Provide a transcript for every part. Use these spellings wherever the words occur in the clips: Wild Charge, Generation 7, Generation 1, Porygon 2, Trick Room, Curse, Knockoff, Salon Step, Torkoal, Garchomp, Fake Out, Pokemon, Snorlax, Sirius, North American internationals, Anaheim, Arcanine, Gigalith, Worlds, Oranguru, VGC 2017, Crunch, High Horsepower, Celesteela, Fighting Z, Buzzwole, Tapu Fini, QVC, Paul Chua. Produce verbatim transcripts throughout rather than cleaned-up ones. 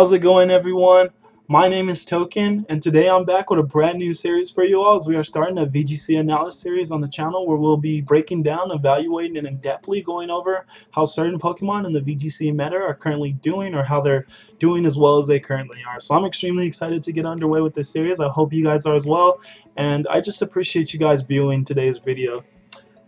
How's it going, everyone? My name is Token, and today I'm back with a brand new series for you all, as we are starting a V G C analysis series on the channel where we'll be breaking down, evaluating, and in-depthly going over how certain Pokemon in the V G C meta are currently doing, or how they're doing as well as they currently are. So I'm extremely excited to get underway with this series. I hope you guys are as well, and I just appreciate you guys viewing today's video.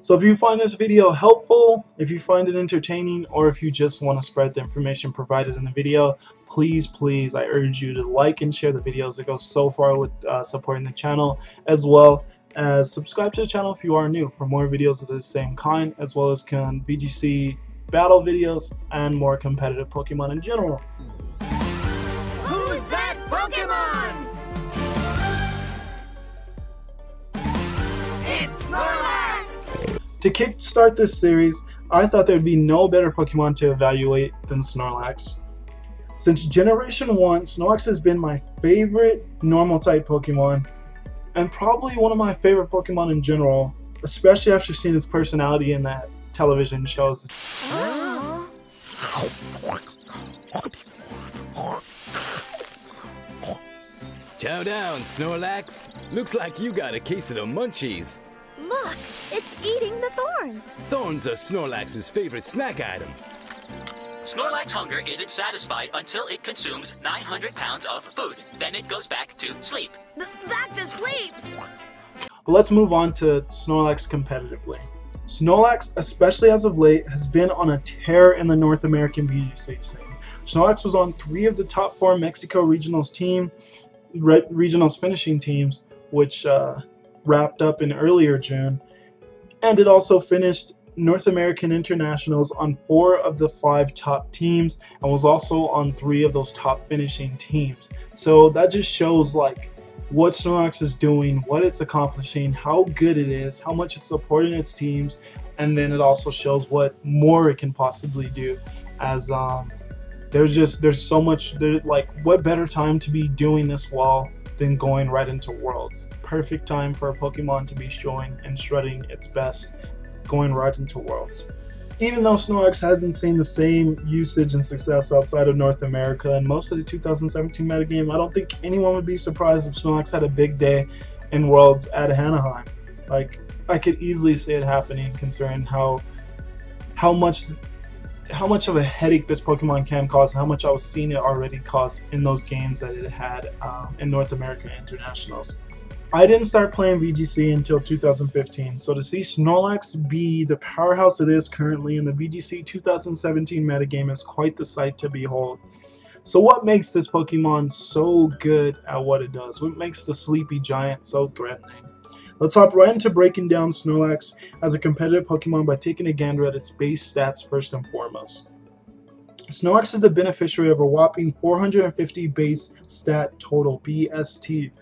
So if you find this video helpful, if you find it entertaining, or if you just want to spread the information provided in the video, please, please, I urge you to like and share the videos that go so far with uh, supporting the channel, as well as subscribe to the channel if you are new for more videos of the same kind, as well as can V G C battle videos and more competitive Pokemon in general. Who's that Pokemon? It's Snorlax! To kickstart this series, I thought there would be no better Pokemon to evaluate than Snorlax. Since Generation one, Snorlax has been my favorite normal-type Pokemon, and probably one of my favorite Pokemon in general, especially after seeing his personality in that television shows. Chow down, Snorlax. Looks like you got a case of the munchies. Look, it's eating the thorns. Thorns are Snorlax's favorite snack item. Snorlax hunger isn't satisfied until it consumes nine hundred pounds of food. Then it goes back to sleep. B back to sleep! But let's move on to Snorlax competitively. Snorlax, especially as of late, has been on a tear in the North American B G C scene. Snorlax was on three of the top four Mexico regionals team, re regionals finishing teams, which, uh, wrapped up in earlier June, and it also finished North American Internationals on four of the five top teams and was also on three of those top finishing teams. So that just shows like what Snorlax is doing, what it's accomplishing, how good it is, how much it's supporting its teams, and then it also shows what more it can possibly do, as um, there's just there's so much there, like what better time to be doing this while than going right into Worlds. Perfect time for a Pokemon to be showing and shredding its best, going right into Worlds. Even though Snorlax hasn't seen the same usage and success outside of North America and most of the two thousand seventeen metagame, I don't think anyone would be surprised if Snorlax had a big day in Worlds at Anaheim. Like, I could easily see it happening, considering how how much how much of a headache this Pokemon can cause, how much I was seeing it already cause in those games that it had um, in North America Internationals. I didn't start playing V G C until two thousand fifteen, so to see Snorlax be the powerhouse it is currently in the V G C two thousand seventeen metagame is quite the sight to behold. So what makes this Pokemon so good at what it does? What makes the sleepy giant so threatening? Let's hop right into breaking down Snorlax as a competitive Pokemon by taking a gander at its base stats first and foremost. Snorlax is the beneficiary of a whopping four hundred fifty base stat total, B S T.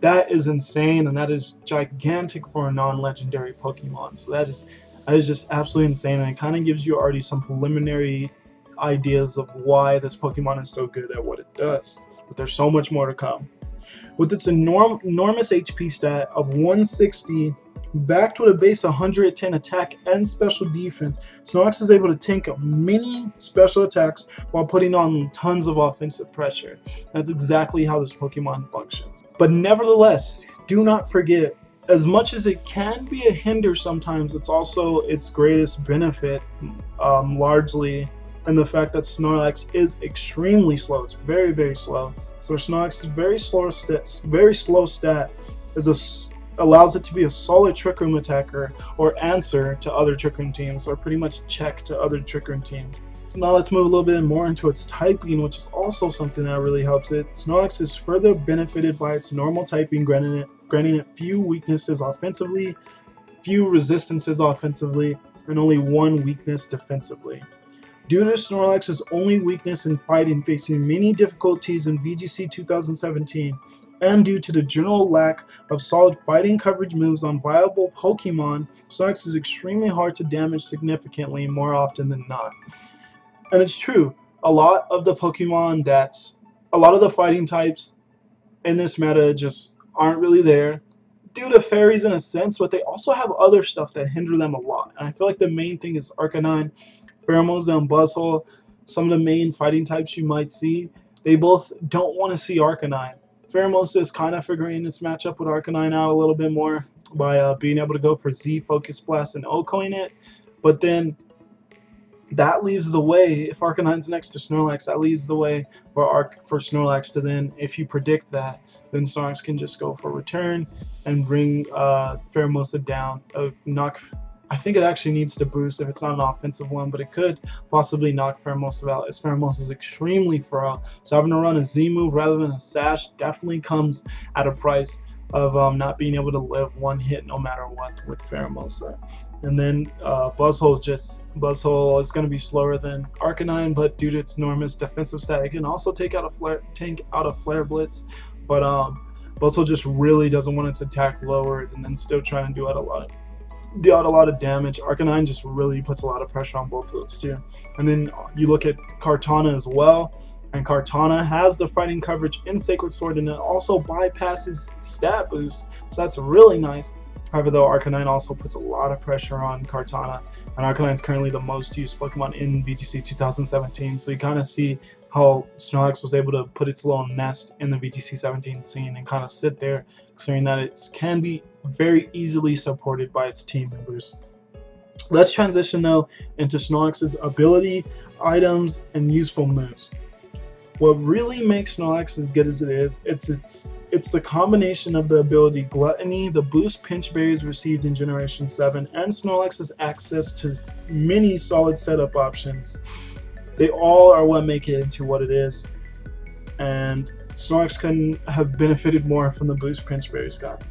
That is insane, and that is gigantic for a non-legendary Pokemon. So that is, that is just absolutely insane, and it kind of gives you already some preliminary ideas of why this Pokemon is so good at what it does. But there's so much more to come. With its enorm enormous H P stat of one sixty, backed with a base one hundred ten attack and special defense, Snorlax is able to tank many special attacks while putting on tons of offensive pressure. That's exactly how this Pokemon functions. But nevertheless, do not forget, as much as it can be a hinder sometimes, it's also its greatest benefit, um, largely in the fact that Snorlax is extremely slow. It's very, very slow. So Snorlax's very slow stat, very slow stat is a, allows it to be a solid Trick Room attacker or answer to other Trick Room teams, or pretty much check to other Trick Room teams. Now let's move a little bit more into its typing, which is also something that really helps it. Snorlax is further benefited by its normal typing, granting it, granting it few weaknesses offensively, few resistances offensively, and only one weakness defensively. Due to Snorlax's only weakness in fighting, facing many difficulties in V G C two thousand seventeen, and due to the general lack of solid fighting coverage moves on viable Pokemon, Snorlax is extremely hard to damage significantly more often than not. And it's true, a lot of the Pokemon that's, a lot of the fighting types in this meta just aren't really there, due to fairies in a sense, but they also have other stuff that hinder them a lot. And I feel like the main thing is Arcanine, Pheromosa, and Buzzwole, some of the main fighting types you might see, They both don't want to see Arcanine. Pheromosa is kind of figuring its matchup with Arcanine out a little bit more by uh, being able to go for Z, Focus Blast, and O-Coin it. But then that leaves the way, if Arcanine's next to Snorlax, that leaves the way for Arc for Snorlax to then, if you predict that, then Snorlax can just go for Return and bring uh, Pheromosa down. Uh, knock, I think it actually needs to boost if it's not an offensive one, but it could possibly knock Pheromosa out, as Pheromosa is extremely feral. So having to run a Z move rather than a Sash definitely comes at a price of um, not being able to live one hit no matter what with Pheromosa. And then uh, Buzzwole just Buzzwole is going to be slower than Arcanine, but due to its enormous defensive stat, it can also take out a flare, tank out a Flare Blitz. But um, Buzzwole just really doesn't want its attack lowered, and then still trying to do out a lot of do out a lot of damage. Arcanine just really puts a lot of pressure on both of those two. And then you look at Kartana as well, and Kartana has the fighting coverage in Sacred Sword, and it also bypasses stat boost, so that's really nice. However, though, Arcanine also puts a lot of pressure on Kartana, and Arcanine is currently the most used Pokemon in V G C two thousand seventeen, so you kind of see how Snorlax was able to put its little nest in the V G C seventeen scene and kind of sit there, considering that it can be very easily supported by its team members. Let's transition, though, into Snorlax's ability, items, and useful moves. What really makes Snorlax as good as it is, it's its it's the combination of the ability Gluttony, the boost Pinch Berries received in Generation seven, and Snorlax's access to many solid setup options. They all are what make it into what it is, and Snorlax couldn't have benefited more from the boost Pinch Berries got.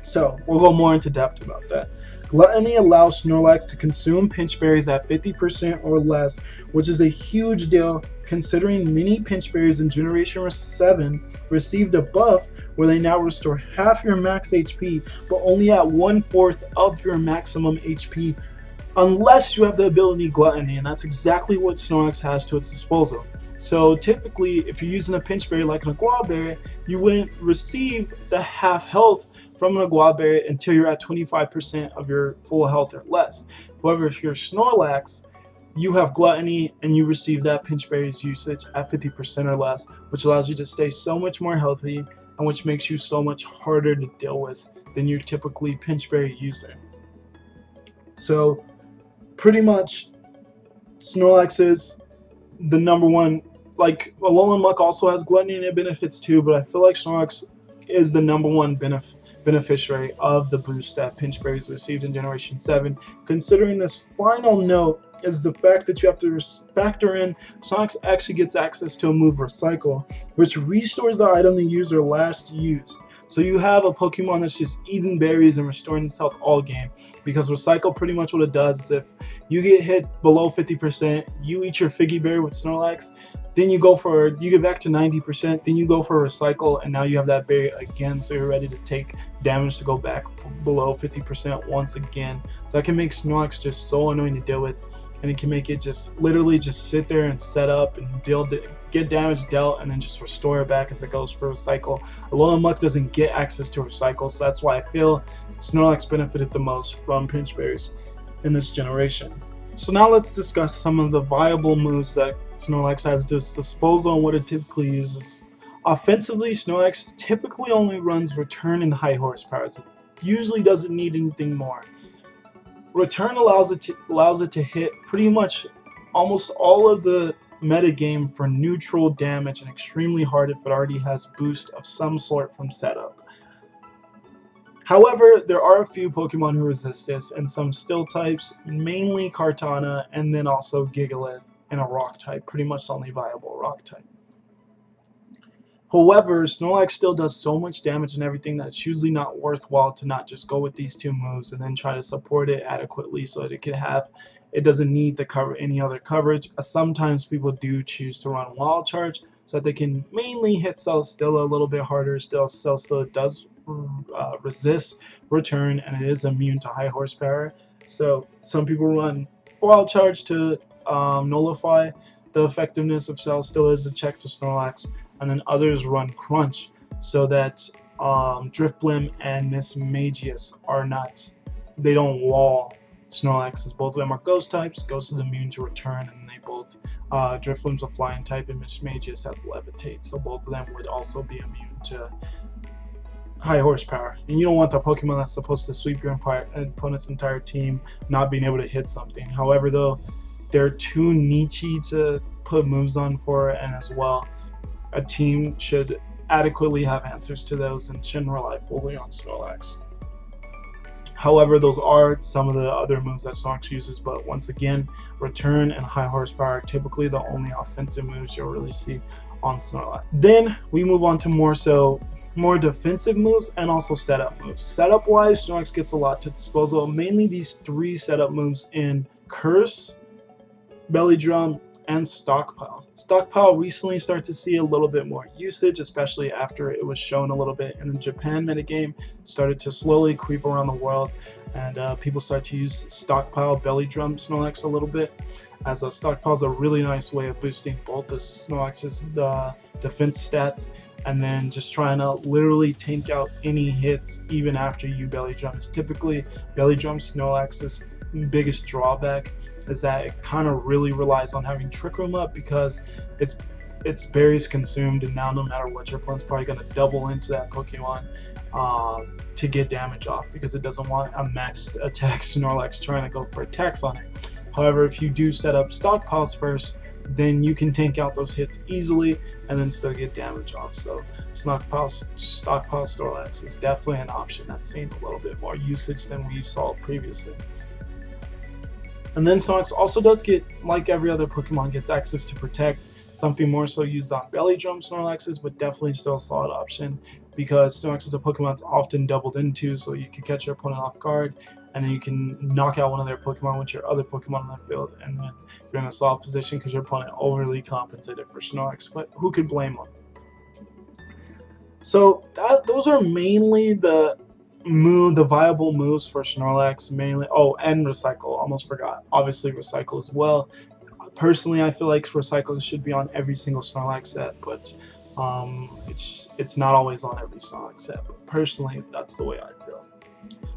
So we'll go more into depth about that. Gluttony allows Snorlax to consume Pinch Berries at fifty percent or less, which is a huge deal considering many Pinch Berries in Generation seven received a buff where they now restore half your max H P, but only at one-fourth of your maximum H P, unless you have the ability Gluttony, and that's exactly what Snorlax has to its disposal. So typically, if you're using a Pinch Berry like an Aguaberry, you wouldn't receive the half health from an Aguaberry until you're at twenty-five percent of your full health or less. However, if you're Snorlax, you have Gluttony and you receive that Pinch Berry's usage at fifty percent or less, which allows you to stay so much more healthy and which makes you so much harder to deal with than your typically Pinch Berry user. So pretty much Snorlax is the number one. Like Alolan Luck also has Gluttony and it benefits too, but I feel like Snorlax is the number one benefit beneficiary of the boost that Pinch Berries received in Generation seven, considering this final note is the fact that you have to factor in Snorlax actually gets access to a move Recycle, which restores the item the user last used. So you have a Pokemon that's just eating berries and restoring its health all game, because Recycle, pretty much what it does is if you get hit below fifty percent, you eat your Figgy Berry with Snorlax, then you go for, you get back to ninety percent, then you go for Recycle, and now you have that berry again, so you're ready to take damage to go back below fifty percent once again. So that can make Snorlax just so annoying to deal with, and it can make it just literally just sit there and set up and deal, get damage dealt, and then just restore it back as it goes for Recycle. Alolan Luck doesn't get access to Recycle, so that's why I feel Snorlax benefited the most from Pinch Berries in this generation. So now let's discuss some of the viable moves that Snorlax has to its disposal and what it typically uses. Offensively, Snorlax typically only runs Return and High Horsepower. It usually doesn't need anything more. Return allows it to, allows it to hit pretty much almost all of the metagame for neutral damage and extremely hard if it already has boost of some sort from setup. However, there are a few Pokemon who resist this, and some Steel types, mainly Kartana, and then also Gigalith, and a Rock type, pretty much the only viable Rock type. However, Snorlax still does so much damage and everything that it's usually not worthwhile to not just go with these two moves and then try to support it adequately so that it can have, it doesn't need to cover any other coverage. Sometimes people do choose to run Wild Charge so that they can mainly hit Celesteela a little bit harder. Still, Celesteela does uh, resist Return, and it is immune to High Horsepower. So some people run Wild Charge to um, nullify the effectiveness of Celesteela as a check to Snorlax, and then others run Crunch so that um, Driftblim and Miss Magius are not, they don't wall Snorlax, as both of them are ghost types. Ghost is immune to Return, and they both, uh, Drifloom's a flying type, and Mismagius has Levitate, so both of them would also be immune to High Horsepower. And you don't want the Pokemon that's supposed to sweep your empire, opponent's entire team not being able to hit something. However, though, they're too nichey to put moves on for it, and as well, a team should adequately have answers to those and shouldn't rely fully on Snorlax. However, those are some of the other moves that Snorlax uses, but once again, Return and High Horsepower are typically the only offensive moves you'll really see on Snorlax. Then we move on to more so more defensive moves and also setup moves. Setup wise, Snorlax gets a lot to disposal, mainly these three setup moves in Curse, Belly Drum, and Stockpile. Stockpile recently started to see a little bit more usage, especially after it was shown a little bit in the Japan metagame, started to slowly creep around the world, and uh, people start to use Stockpile, Belly Drum, Snorlax a little bit, as a Stockpile is a really nice way of boosting both the Snorlax's uh, defense stats, and then just trying to literally tank out any hits even after you Belly Drum. It's typically Belly Drum Snorlax's biggest drawback, is that it kind of really relies on having Trick Room up, because it's its berries consumed, and now no matter what, your opponent's probably going to double into that Pokemon uh, to get damage off, because it doesn't want a maxed attack Snorlax trying to go for attacks on it. However, if you do set up Stockpiles first, then you can tank out those hits easily and then still get damage off. So Stockpile, Stockpile Snorlax is definitely an option that's seen a little bit more usage than we saw previously. And then Snorlax also does get, like every other Pokemon, gets access to Protect, something more so used on Belly Drum Snorlaxes, but definitely still a solid option, because Snorlax is a Pokemon that's often doubled into, so you can catch your opponent off guard, and then you can knock out one of their Pokemon with your other Pokemon on the field, and then you're in a solid position because your opponent overly compensated for Snorlax, but who could blame them? So that, those are mainly the move the viable moves for Snorlax, mainly. Oh, and Recycle, almost forgot. Obviously Recycle as well. Personally, I feel like Recycle should be on every single Snorlax set, but um it's it's not always on every Snorlax set, but personally that's the way I feel.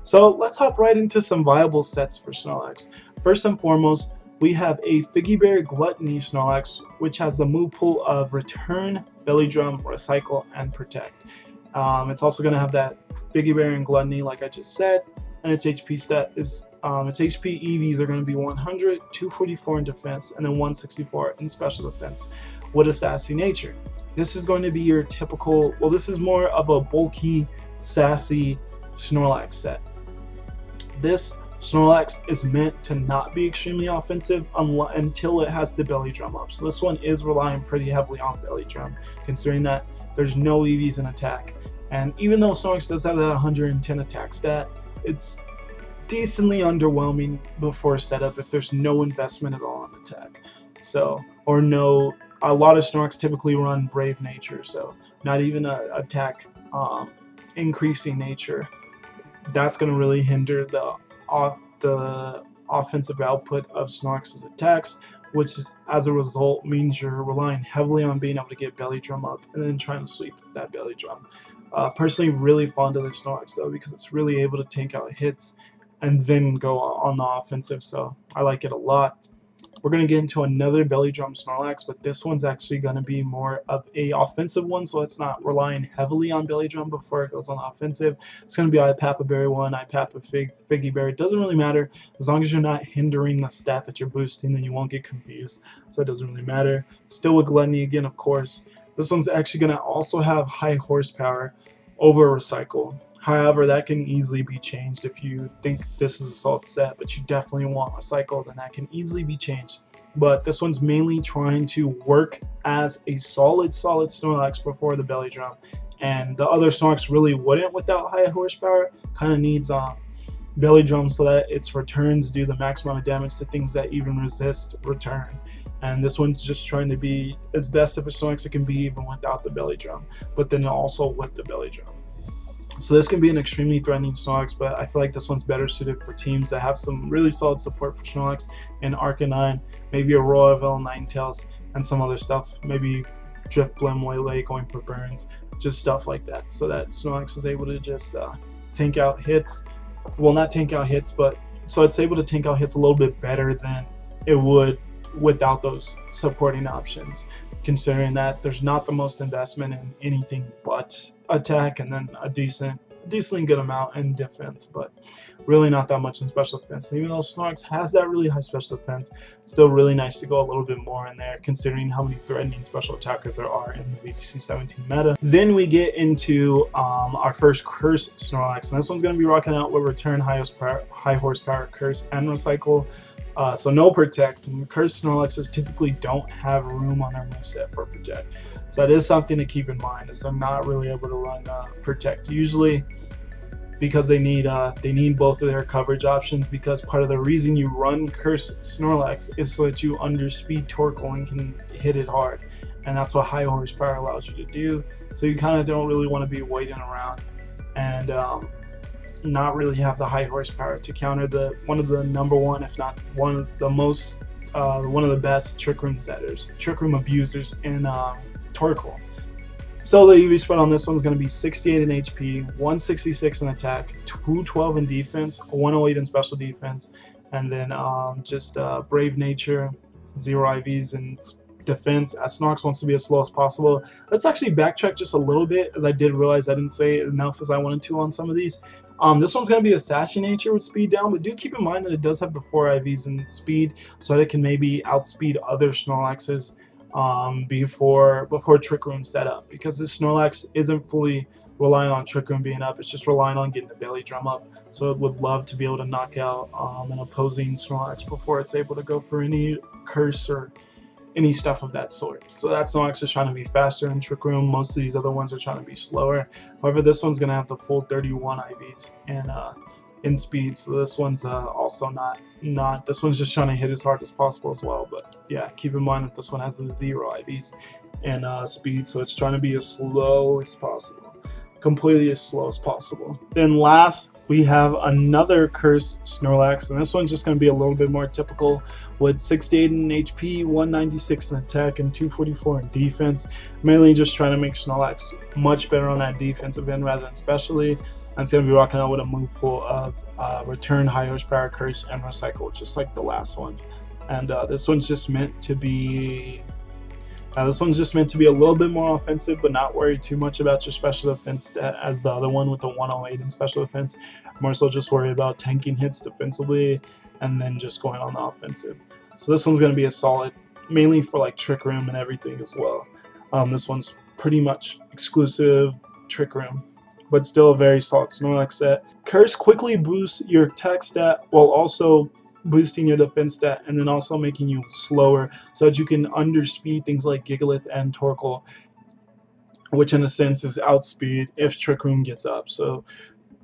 So let's hop right into some viable sets for Snorlax. First and foremost, we have a Figgy Berry Gluttony Snorlax, which has the move pool of Return, Belly Drum, Recycle, and Protect. Um, it's also going to have that Figgy Berry and Gluttony, like I just said, and its H P stat is um, its H P E Vs are going to be one hundred, two forty-four in defense, and then one sixty-four in special defense with a sassy nature. This is going to be your typical, well, this is more of a bulky, sassy Snorlax set. This Snorlax is meant to not be extremely offensive until it has the Belly Drum up. So this one is relying pretty heavily on Belly Drum, considering that there's no E Vs in attack. And even though Snorlax does have that one hundred ten attack stat, it's decently underwhelming before setup if there's no investment at all on attack. So, or no, a lot of Snorlax typically run Brave Nature, so not even a attack um, increasing nature. That's going to really hinder the off, the offensive output of Snorlax's attacks, which is, as a result, means you're relying heavily on being able to get Belly Drum up and then trying to sweep that Belly Drum. Uh, personally, really fond of the Snorlax though, because it's really able to tank out hits and then go on the offensive, so I like it a lot. We're going to get into another Belly Drum Snorlax, but this one's actually going to be more of a offensive one, so it's not relying heavily on Belly Drum before it goes on offensive. It's going to be Ipapa Berry one, Ipapa Fig, Figgy Berry. It doesn't really matter. As long as you're not hindering the stat that you're boosting, then you won't get confused, so it doesn't really matter. Still with Gluttony again, of course. This one's actually going to also have High Horsepower over Recycle. However, that can easily be changed if you think this is a solid set, but you definitely want Recycle, then that can easily be changed. But this one's mainly trying to work as a solid, solid Snorlax before the Belly Drum. And the other Snorlax really wouldn't without High Horsepower. Kind of needs uh, Belly Drum so that its returns do the maximum damage to things that even resist Return. And this one's just trying to be as best of a Snorlax it can be even without the Belly Drum, but then also with the Belly Drum. So this can be an extremely threatening Snorlax, but I feel like this one's better suited for teams that have some really solid support for Snorlax in Arcanine, maybe Auroraville, Ninetales, and some other stuff. Maybe Drifblim, Waylay going for burns, just stuff like that. So that Snorlax is able to just uh, tank out hits. Well, not tank out hits, but So it's able to tank out hits a little bit better than it would without those supporting options, considering that there's not the most investment in anything but attack, and then a decent decently good amount in defense, but really not that much in special defense. And even though Snorlax has that really high special defense, still really nice to go a little bit more in there, considering how many threatening special attackers there are in the V G C seventeen meta. Then we get into um, our first Curse Snorlax, and this one's going to be rocking out with Return, High Horsepower, high horsepower Curse, and Recycle. Uh, so no Protect. And Curse Snorlaxes typically don't have room on their moveset for Protect. So that is something to keep in mind, is they're not really able to run uh, Protect usually, because they need uh, they need both of their coverage options, because part of the reason you run Curse Snorlax is so that you underspeed Torkoal and can hit it hard. And that's what High Horsepower allows you to do. So you kind of don't really want to be waiting around and um, not really have the High Horsepower to counter the one of the number one, if not one of the most uh, one of the best Trick Room setters, Trick Room abusers in um, Torkoal. So the U V spread on this one is going to be sixty-eight in H P, one sixty-six in attack, two twelve in defense, one oh eight in special defense, and then um, just uh, Brave Nature, zero I Vs in defense, as Snorlax wants to be as slow as possible. Let's actually backtrack just a little bit, as I did realize I didn't say enough as I wanted to on some of these. Um, this one's going to be a sassy nature with speed down, but do keep in mind that it does have the four I Vs in speed, so that it can maybe outspeed other Snorlaxes Um, before before Trick Room set up, because this Snorlax isn't fully relying on Trick Room being up, it's just relying on getting the Belly Drum up. So it would love to be able to knock out um, an opposing Snorlax before it's able to go for any Curse or any stuff of that sort. So that Snorlax is trying to be faster in Trick Room, most of these other ones are trying to be slower. However, this one's going to have the full thirty-one I Vs and uh, in speed, so this one's uh, also not not this one's just trying to hit as hard as possible as well. But yeah, keep in mind that this one has the zero I Vs and uh, speed, so it's trying to be as slow as possible, completely as slow as possible. Then last we have another Curse Snorlax, and this one's just going to be a little bit more typical with sixty-eight in H P, one ninety-six in attack, and two forty-four in defense, mainly just trying to make Snorlax much better on that defensive end rather than specially. And it's going to be rocking out with a move pool of uh, Return, High Horsepower, Curse, and Recycle, just like the last one. And uh, this one's just meant to be... Uh, this one's just meant to be a little bit more offensive, but not worry too much about your special defense as the other one with the one oh eight in special defense. More so just worry about tanking hits defensively and then just going on the offensive. So this one's going to be a solid, mainly for like Trick Room and everything as well. Um, this one's pretty much exclusive Trick Room, but still a very solid Snorlax set. Curse quickly boosts your attack stat while also boosting your defense stat, and then also making you slower so that you can underspeed things like Gigalith and Torkoal, which in a sense is outspeed if Trick Room gets up. So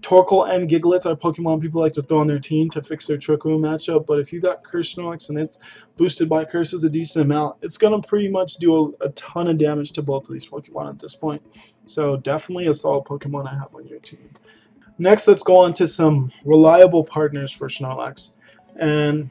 Torkoal and Gigalith are Pokemon people like to throw on their team to fix their Trick Room matchup, but if you got Curse Snorlax and it's boosted by Curses a decent amount, it's going to pretty much do a, a ton of damage to both of these Pokemon at this point. So definitely a solid Pokemon to have on your team. Next, let's go on to some reliable partners for Snorlax. And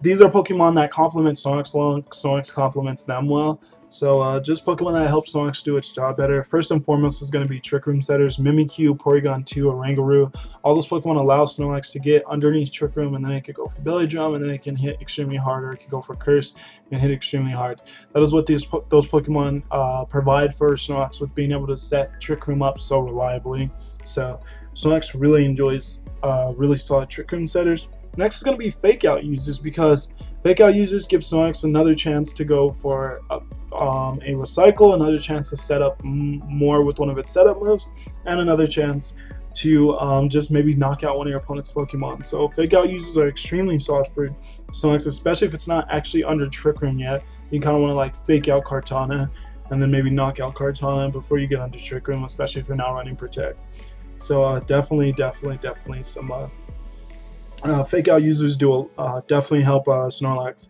these are Pokemon that complement Snorlax well, Snorlax complements them well. So uh, just Pokemon that help Snorlax do its job better. First and foremost is going to be Trick Room setters, Mimikyu, Porygon two, Oranguru. All those Pokemon allow Snorlax to get underneath Trick Room, and then it could go for Belly Drum, and then it can hit extremely hard, or it could go for Curse and hit extremely hard. That is what these po those Pokemon uh, provide for Snorlax, with being able to set Trick Room up so reliably. So Snorlax really enjoys uh, really solid Trick Room setters. Next is going to be Fake Out users, because Fake Out users give Snorlax another chance to go for a, um, a Recycle, another chance to set up m more with one of its setup moves, and another chance to um, just maybe knock out one of your opponent's Pokemon. So Fake Out users are extremely solid for Snorlax, especially if it's not actually under Trick Room yet. You kind of want to like Fake Out Kartana, and then maybe knock out Kartana before you get under Trick Room, especially if you're not running Protect. So uh, definitely, definitely, definitely some... Uh, Uh, Fake Out users do uh, definitely help uh, Snorlax.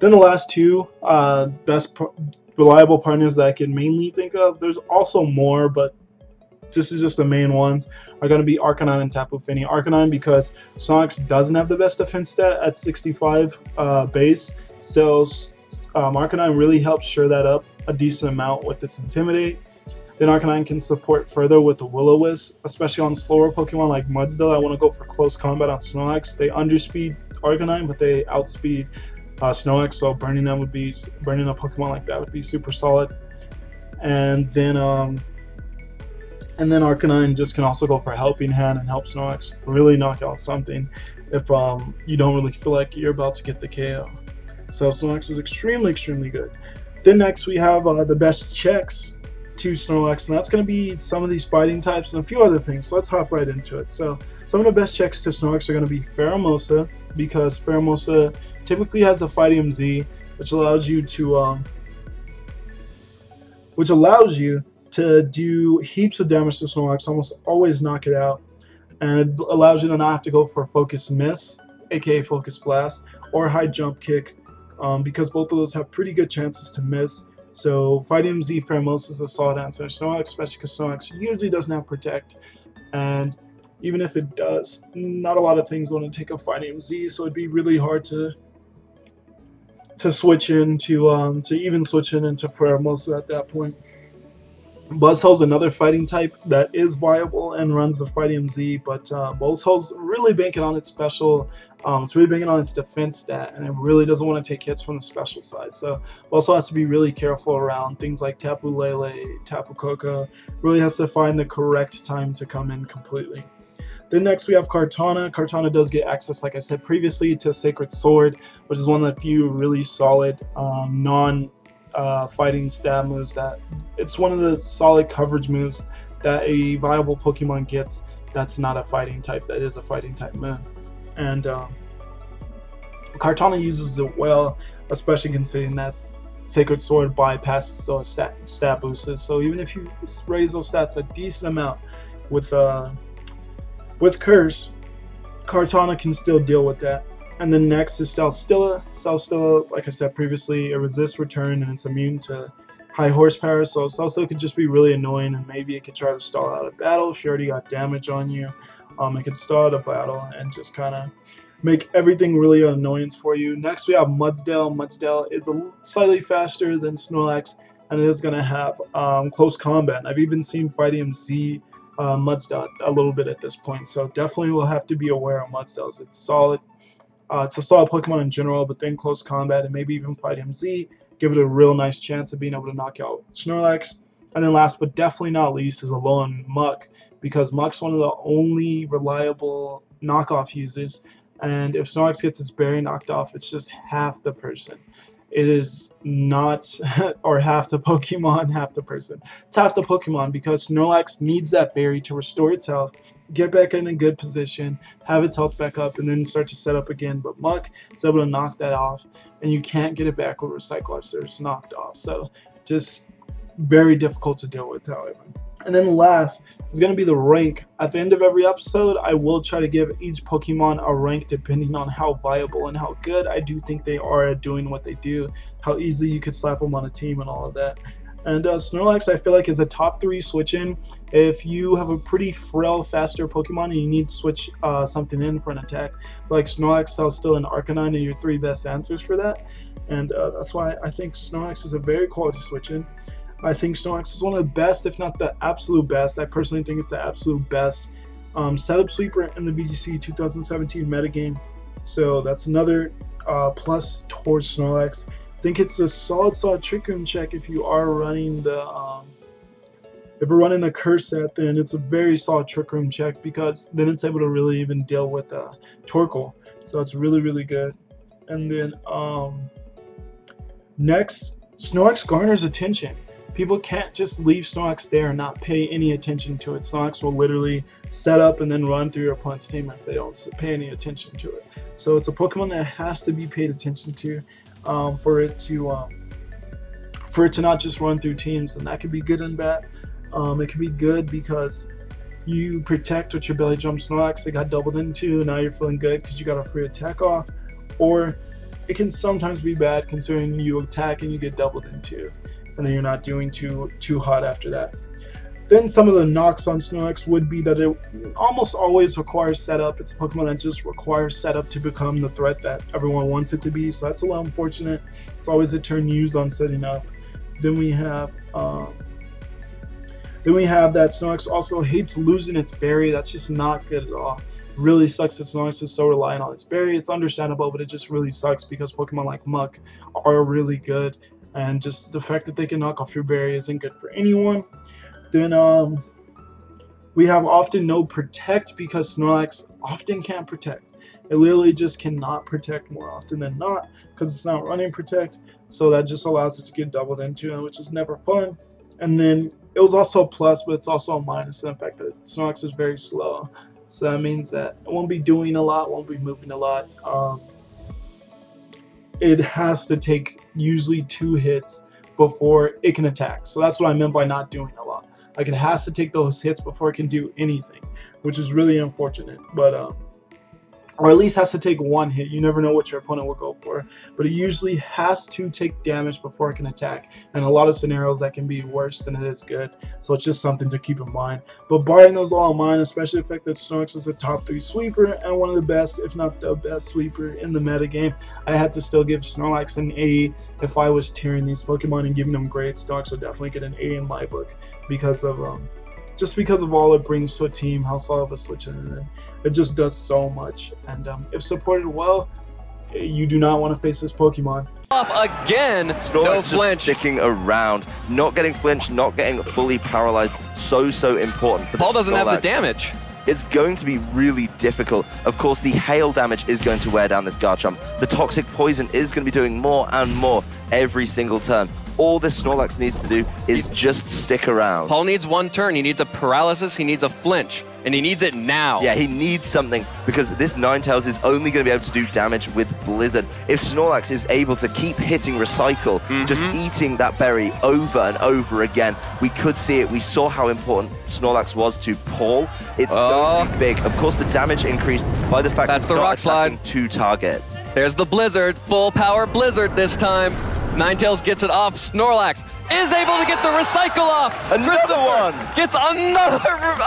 Then the last two uh, best pro reliable partners that I can mainly think of, there's also more, but this is just the main ones, are going to be Arcanine and Tapu Fini. Arcanine, because Snorlax doesn't have the best defense stat at sixty-five uh, base, so um, Arcanine really helps shore that up a decent amount with its Intimidate. Then Arcanine can support further with the Will-O-Wisp, especially on slower Pokemon like Mudsdale. I want to go for close combat on Snorlax. They underspeed Arcanine, but they outspeed uh, Snorlax, so burning them would be burning a Pokemon like that would be super solid. And then um, and then Arcanine just can also go for Helping Hand and help Snorlax really knock out something if um, you don't really feel like you're about to get the K O. So Snorlax is extremely, extremely good. Then next we have uh, the best checks to Snorlax, and that's going to be some of these fighting types and a few other things, so let's hop right into it. So some of the best checks to Snorlax are going to be Pheromosa, because Pheromosa typically has the Fighting Z, which allows you to um, which allows you to do heaps of damage to Snorlax, almost always knock it out, and it allows you to not have to go for Focus Miss, aka Focus Blast, or High Jump Kick, um, because both of those have pretty good chances to miss. So Fighting Z Pheromosa is a solid answer. Snorlax, especially because Snorlax usually doesn't have Protect, and even if it does, not a lot of things want to take a Fighting Z, so it'd be really hard to to switch in to um, to even switch in into Pheromosa at that point. Buzzwole's another fighting type that is viable and runs the Fighting Z, but uh, Buzzwole's really banking on its special. Um, it's really banking on its defense stat, and it really doesn't want to take hits from the special side. So Buzzwole has to be really careful around things like Tapu Lele, Tapu Koko. Really has to find the correct time to come in completely. Then next we have Kartana. Kartana does get access, like I said previously, to Sacred Sword, which is one of the few really solid um, non. Uh, fighting stab moves that it's one of the solid coverage moves that a viable Pokemon gets that's not a fighting type, that is a fighting type move. And um, Kartana uses it well, especially considering that Sacred Sword bypasses those stat, stat boosters, so even if you raise those stats a decent amount with uh, with Curse, Kartana can still deal with that. And then next is Celesteela. Celesteela, like I said previously, it resists Return and it's immune to High Horsepower, so Celesteela could just be really annoying, and maybe it could try to stall out a battle if you already got damage on you. Um, it could stall out a battle and just kind of make everything really an annoyance for you. Next we have Mudsdale. Mudsdale is a slightly faster than Snorlax, and it is going to have um, Close Combat. I've even seen Fighting Z uh, Mudsdale a little bit at this point, so definitely we'll have to be aware of Mudsdale. It's solid. Uh, it's a solid Pokemon in general, but then Close Combat and maybe even Fighting Z give it a real nice chance of being able to knock out Snorlax. And then last but definitely not least is Alolan Muck, because Muck's one of the only reliable knockoff users, and if Snorlax gets its berry knocked off, it's just half the person. It is not, or half the Pokemon, half the person. It's half the Pokemon, because Snorlax needs that berry to restore its health, get back in a good position, have its health back up, and then start to set up again. But Muck is able to knock that off, and you can't get it back with Recycle after it's knocked off. So just very difficult to deal with, however. And then last is going to be the rank. At the end of every episode, I will try to give each Pokemon a rank depending on how viable and how good I do think they are at doing what they do, how easily you could slap them on a team and all of that. And uh, Snorlax, I feel like, is a top three switch in. If you have a pretty frail, faster Pokemon and you need to switch uh, something in for an attack, like Snorlax, Celesteela, and Arcanine are your three best answers for that. And uh, that's why I think Snorlax is a very quality switch in. I think Snorlax is one of the best, if not the absolute best. I personally think it's the absolute best um, setup sweeper in the V G C two thousand seventeen metagame. So that's another uh, plus towards Snorlax. I think it's a solid, solid Trick Room check if you are running the um, if we're running the Curse set. Then it's a very solid Trick Room check, because then it's able to really even deal with uh, Torkoal. So it's really, really good. And then um, next, Snorlax garners attention. People can't just leave Snorlax there and not pay any attention to it. Snorlax will literally set up and then run through your opponent's team if they don't pay any attention to it. So it's a Pokemon that has to be paid attention to um, for it to um, for it to not just run through teams, and that could be good and bad. Um, it could be good because you protect with your Belly Drum Snorlax, they got doubled into, now you're feeling good because you got a free attack off, or it can sometimes be bad considering you attack and you get doubled into, and then you're not doing too too hot after that. Then some of the knocks on Snorlax would be that it almost always requires setup. It's a Pokemon that just requires setup to become the threat that everyone wants it to be, so that's a little unfortunate. It's always a turn used on setting up. Then we have um, Then we have that Snorlax also hates losing its berry. That's just not good at all. Really sucks that Snorlax is so reliant on its berry. It's understandable, but it just really sucks because Pokemon like Muk are really good, and just the fact that they can knock off your berry isn't good for anyone. Then um, we have often no Protect because Snorlax often can't Protect. It literally just cannot Protect more often than not because it's not running Protect, so that just allows it to get doubled into, which is never fun. And then it was also a plus, but it's also a minus in the fact that Snorlax is very slow, so that means that it won't be doing a lot, won't be moving a lot. Um, it has to take usually two hits before it can attack, so that's what I meant by not doing a lot. Like, it has to take those hits before it can do anything, which is really unfortunate, but um or at least has to take one hit. You never know what your opponent will go for, but it usually has to take damage before it can attack, and a lot of scenarios that can be worse than it is good, so it's just something to keep in mind. But barring those all in mind, especially the fact that Snorlax is a top three sweeper and one of the best, if not the best sweeper in the metagame, I had to still give Snorlax an A. If I was tiering these Pokemon and giving them grades, Snorlax would definitely get an A in my book because of um just because of all it brings to a team, how solid of a switch it is. It just does so much, and um, if supported well, you do not want to face this Pokemon. Up again, no flinch. Sticking around, not getting flinched, not getting fully paralyzed, so, so important. Ball doesn't have the damage. It's going to be really difficult. Of course, the hail damage is going to wear down this Garchomp. The toxic poison is going to be doing more and more every single turn. All this Snorlax needs to do is just stick around. Paul needs one turn. He needs a paralysis, he needs a flinch, and he needs it now. Yeah, he needs something, because this Ninetales is only going to be able to do damage with Blizzard. If Snorlax is able to keep hitting Recycle, mm-hmm. just eating that berry over and over again, we could see it. We saw how important Snorlax was to Paul. It's oh. going to be big. Of course, the damage increased by the fact That's that it's the not rock attacking slide. two targets. There's the Blizzard, full power Blizzard this time. Ninetales gets it off. Snorlax is able to get the Recycle off. Another one. Gets another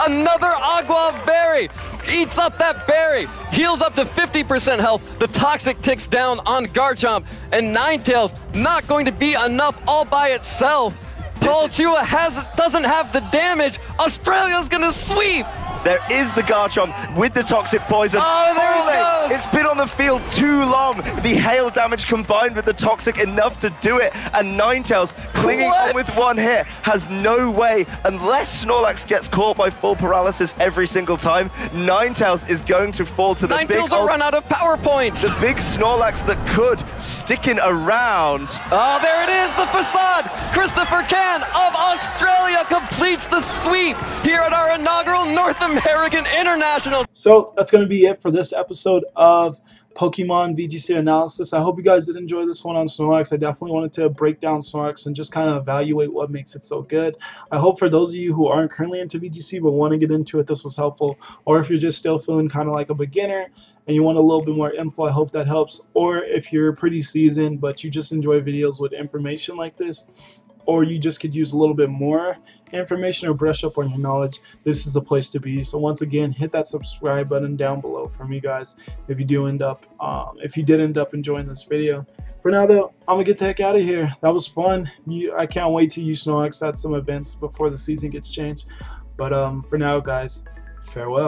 another Agua berry. Eats up that berry. Heals up to fifty percent health. The toxic ticks down on Garchomp. And Ninetales not going to be enough all by itself. Paul Chua has doesn't have the damage. Australia's gonna sweep. There is the Garchomp with the toxic poison. Oh, there it goes. It's been on the field too long. The hail damage combined with the toxic enough to do it, and Ninetales clinging what? on with one hit has no way. Unless Snorlax gets caught by full paralysis every single time, Ninetales is going to fall to the Ninetales big... Ninetales will run out of power points. The big Snorlax that could, sticking around. Oh, there it is, the facade. Christopher Cann of Australia completes the sweep here at our inaugural North American International. So that's going to be it for this episode of Pokemon V G C analysis. I hope you guys did enjoy this one on Snorlax. I definitely wanted to break down Snorlax and just kind of evaluate what makes it so good. I hope for those of you who aren't currently into V G C but want to get into it, this was helpful. Or if you're just still feeling kind of like a beginner and you want a little bit more info, I hope that helps. Or if you're pretty seasoned but you just enjoy videos with information like this, or you just could use a little bit more information or brush up on your knowledge, this is the place to be. So once again, hit that subscribe button down below for me, guys, if you do end up, um, if you did end up enjoying this video. For now, though, I'm going to get the heck out of here. That was fun. You, I can't wait to use Snorlax at some events before the season gets changed. But um, for now, guys, farewell.